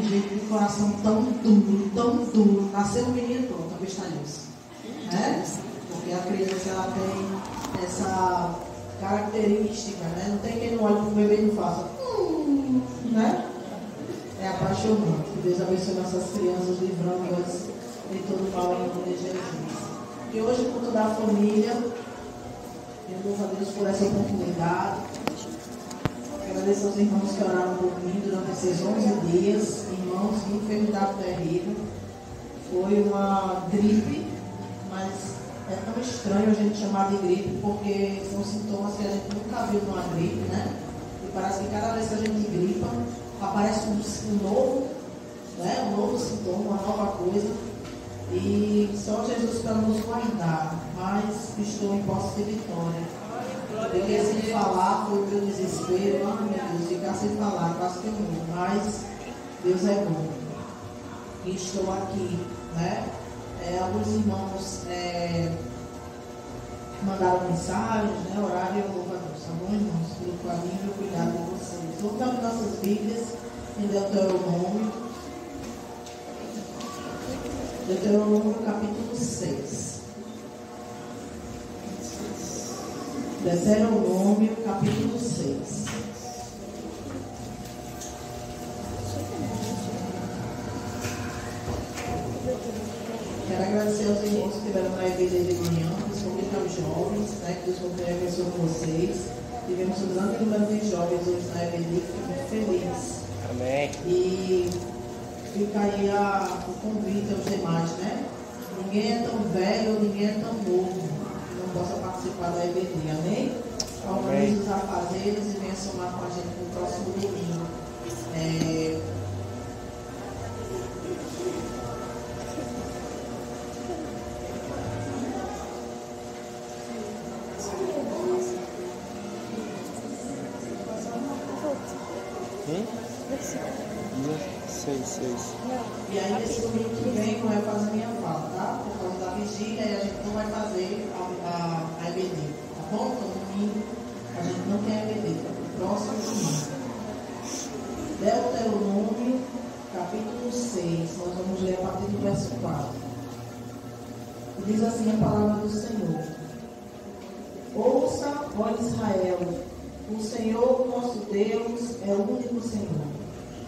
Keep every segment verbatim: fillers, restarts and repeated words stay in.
daquele jeito, com o coração tão duro, tão duro. Nasceu um menino, pronto, a besta Nilce. Né? Porque a criança, ela tem essa característica, né? Não tem quem não olhe para o bebê e não faça. Hum, né? É apaixonante. Que Deus abençoe nossas crianças, livrando-as de todo mal em nome de Jesus. E hoje, o culto da família, eu louvo a Deus por essa oportunidade. Agradeço aos irmãos que oraram por mim durante esses onze dias. Irmãos, de enfermidade terrível. Foi uma gripe, mas é tão estranho a gente chamar de gripe, porque são sintomas que a gente nunca viu numa gripe, né? E parece que cada vez que a gente gripa, aparece um, um novo, né? Um novo sintoma, uma nova coisa. E só Jesus para nos guardar. Mas estou em posse de vitória. Eu fiquei sem falar, foi o meu desespero. Ah, meu Deus, ficar sem falar, quase que eu morro. Mas Deus é bom. E estou aqui, né? É, alguns irmãos é, mandaram mensagens, né? Horário e eu louvo a Deus. Alguns irmãos, pelo caminho, pelo cuidado de vocês. Vamos abrir nossas Bíblias em Deuteronômio. Deuteronômio, capítulo seis. Deuteronômio, capítulo seis. Quero agradecer aos irmãos que estiveram na igreja de manhã, principalmente aos jovens, né, que Deus continue abençoando vocês. Tivemos um grande número de jovens hoje na igreja, fico muito feliz. Amém. E fica aí a, o convite aos demais, né? Ninguém é tão velho, ninguém é tão novo. Possa participar da E B D, amém? Amém. Os afazeres e venha somar com a gente no próximo domingo. É... Seis, seis. E aí, esse domingo que vem, não é fazer minha fala, tá? Por causa da vigília, a gente não vai fazer a E B D, tá bom? No domingo, a gente não tem a E B D. Próximo domingo. Deuteronômio, capítulo seis. Nós vamos ler a partir do verso quatro. Diz assim a palavra do Senhor: Ouça, ó Israel, o Senhor, nosso Deus, é o único Senhor.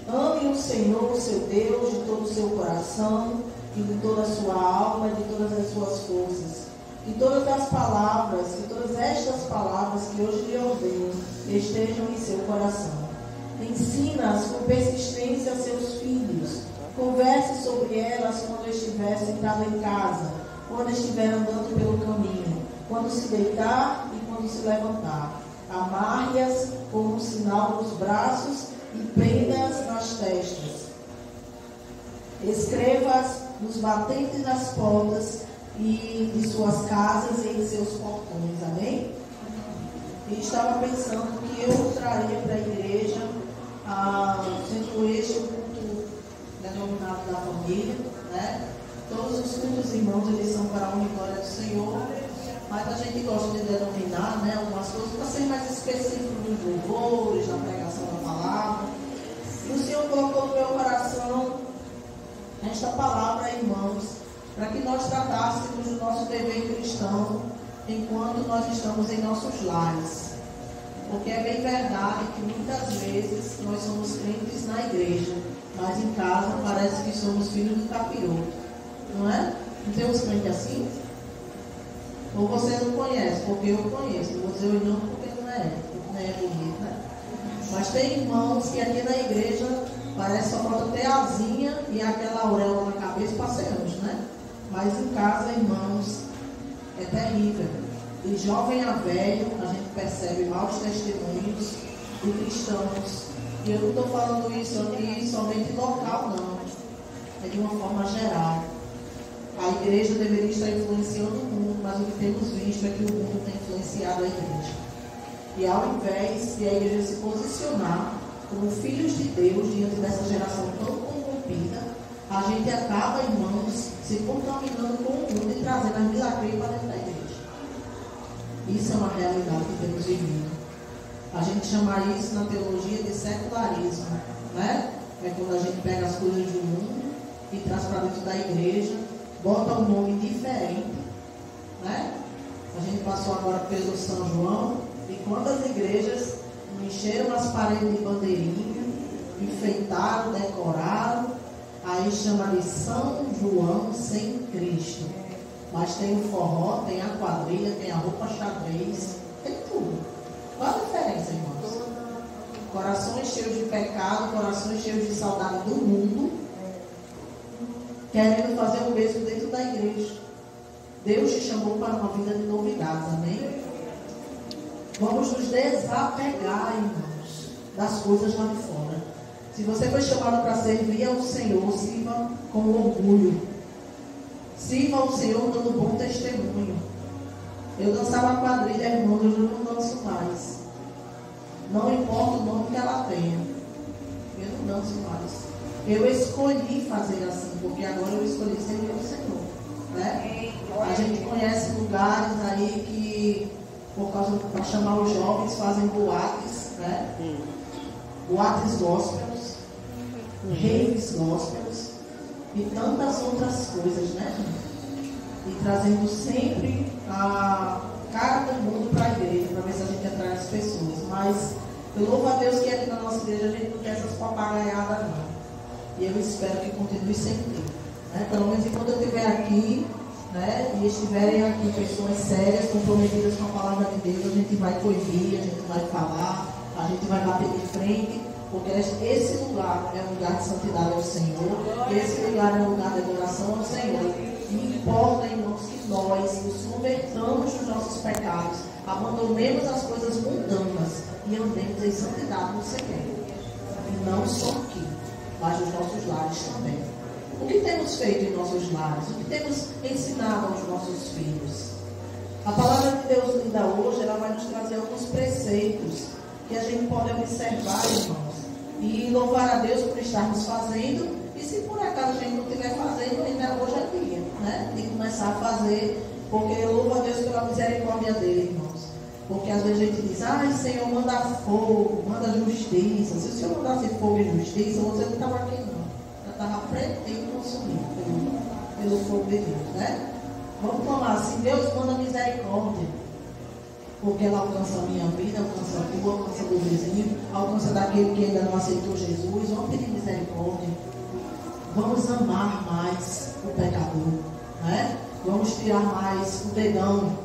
Ame o Senhor, seu Deus, de todo o seu coração e de toda a sua alma e de todas as suas forças. Que todas as palavras, que todas estas palavras que hoje lhe ordeno estejam em seu coração. Ensina-as com persistência a seus filhos. Converse sobre elas quando estiver sentado em casa, quando estiver andando pelo caminho, quando se deitar e quando se levantar. Amarre-as como um sinal nos braços e prenda-as nas testas. Escreva-as nos batentes das portas e de suas casas e em seus portões, amém? E estava pensando que eu traria para a igreja, ah, sendo este o culto denominado da família, né? Todos os cultos, irmãos, eles são para a honra e glória do Senhor, mas a gente gosta de denominar, né, algumas coisas para ser mais específico nos louvores, na pregação da palavra. E o Senhor colocou no meu coração esta palavra, irmãos, para que nós tratássemos do nosso dever cristão enquanto nós estamos em nossos lares. Porque é bem verdade que muitas vezes nós somos crentes na igreja, mas em casa parece que somos filhos do capiroto, não é? Não temos crente assim? Ou você não conhece, porque eu conheço. Não vou dizer o não, porque não é, porque não é bonito, né? Mas tem irmãos que aqui na igreja parece só falta ter asinha e aquela auréola na cabeça para ser anjo, né? Mas em casa, irmãos, é terrível. De jovem a velho, a gente percebe maus testemunhos de cristãos. E eu não estou falando isso aqui somente local, não. É de uma forma geral. A igreja deveria estar influenciando o mundo, mas o que temos visto é que o mundo tem influenciado a igreja. E ao invés de a igreja se posicionar como filhos de Deus diante dessa geração tão corrompida, a gente acaba, irmãos, se contaminando com o mundo e trazendo as milagres para dentro da igreja. Isso é uma realidade que temos vivido. A gente chama isso na teologia de secularismo, né? é quando a gente pega as coisas do mundo e traz para dentro da igreja, bota um nome diferente, né? A gente passou agora pelo São João, e quantas igrejas encheram as paredes de bandeirinha, enfeitaram, decoraram, aí chama de São João sem Cristo. Mas tem o forró, tem a quadrilha, tem a roupa xadrez, tem tudo. Qual a diferença, irmãos? Corações cheios de pecado, corações cheios de saudade do mundo, querendo fazer o mesmo dentro da igreja. Deus te chamou para uma vida de novidades, amém? Vamos nos desapegar, irmãos, das coisas lá de fora. Se você foi chamado para servir ao Senhor, sirva com orgulho. Sirva ao Senhor dando bom testemunho. Eu dançava quadrilha, irmãos, hoje eu não danço mais. Não importa o nome que ela tenha, eu não danço mais. Eu escolhi fazer assim, porque agora eu escolhi servir ao Senhor, né? A gente conhece lugares aí que, por causa para chamar os jovens, fazem boates, né? Hum. Boates gospels, hum. raves gospels e tantas outras coisas, né? E trazendo sempre a cara do mundo para a igreja, para ver se a gente atrai as pessoas. Mas eu louvo a Deus que aqui na nossa igreja a gente não tem essas papagaiadas, não. E eu espero que continue sempre, né? Pelo menos enquanto eu estiver aqui, né? E estiverem aqui pessoas sérias, comprometidas com a palavra de Deus, a gente vai coibir, a gente vai falar, a gente vai bater de frente, porque esse lugar é um lugar de santidade ao Senhor, esse lugar é um lugar de adoração ao Senhor. E importa, irmãos, que nós nos convertamos dos nossos pecados, abandonemos as coisas mundanas e andemos em santidade no Senhor. E não só aqui, mas nos nossos lares também. O que temos feito em nossos lares? O que temos ensinado aos nossos filhos? A palavra de Deus ainda hoje, ela vai nos trazer alguns preceitos que a gente pode observar, irmãos, e louvar a Deus por estarmos fazendo. E se por acaso a gente não estiver fazendo, ainda hoje é dia, né? De começar a fazer, porque eu louvo a Deus pela misericórdia dele, irmãos. Porque às vezes a gente diz, ai Senhor, manda fogo, manda justiça. Se o Senhor mandasse fogo e justiça, você não estava aqui, não. Estava pretendo consumir pelo fogo de Deus, né? Vamos falar assim, Deus manda misericórdia, porque ela alcança a minha vida, alcança a tua, alcança do vizinho, alcança daquele que ainda não aceitou Jesus. Vamos pedir misericórdia, vamos amar mais o pecador, né? Vamos tirar mais o dedão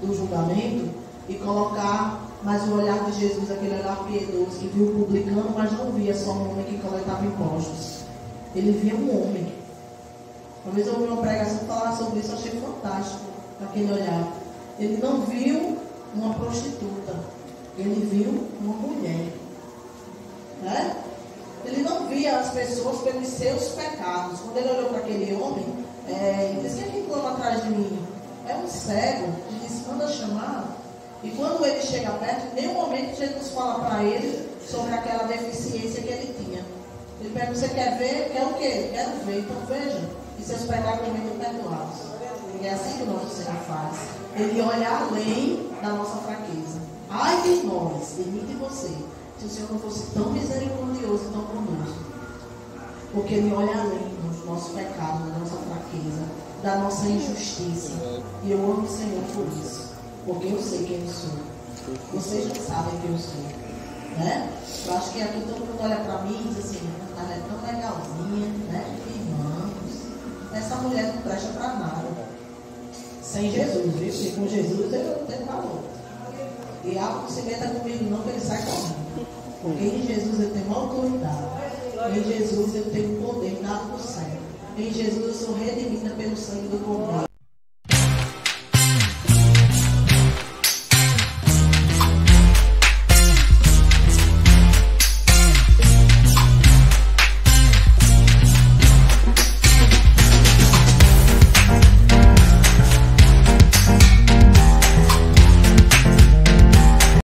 do julgamento e colocar mais o olhar de Jesus, aquele olhar piedoso que viu o publicano, mas não via só um homem que coletava impostos. Ele via um homem. Uma vez eu ouvi uma pregação falar sobre isso, eu achei fantástico aquele olhar. Ele não viu uma prostituta, ele viu uma mulher, né? Ele não via as pessoas pelos seus pecados. Quando ele olhou para aquele homem, é, ele disse, quem clama atrás de mim? É um cego. Ele disse, manda chamar. E quando ele chega perto, em nenhum momento Jesus fala para ele sobre aquela deficiência que ele tinha. Ele pergunta, você quer ver? Quer o quê? Quero ver, então veja. E seus pecados também estão perdoados. E é assim que o nosso Senhor faz. Ele olha além da nossa fraqueza. Ai de nós, de mim e de você, se o Senhor não fosse tão misericordioso e tão conosco. Porque Ele olha além dos nossos pecados, da nossa fraqueza, da nossa injustiça. E eu amo o Senhor por isso. Porque eu sei quem eu sou. Vocês já sabem quem eu sou, né? Eu acho que aqui todo mundo olha para mim e diz assim, ela é tão legalzinha, né? Irmãos, essa mulher não presta para nada. Sem Jesus, viu? E com Jesus eu não tenho valor. E algo que se meta comigo não, que ele sai comigo. Porque em Jesus eu tenho uma autoridade. Em Jesus eu tenho poder dado por sangue. Em Jesus eu sou redimida pelo sangue do Cordeiro.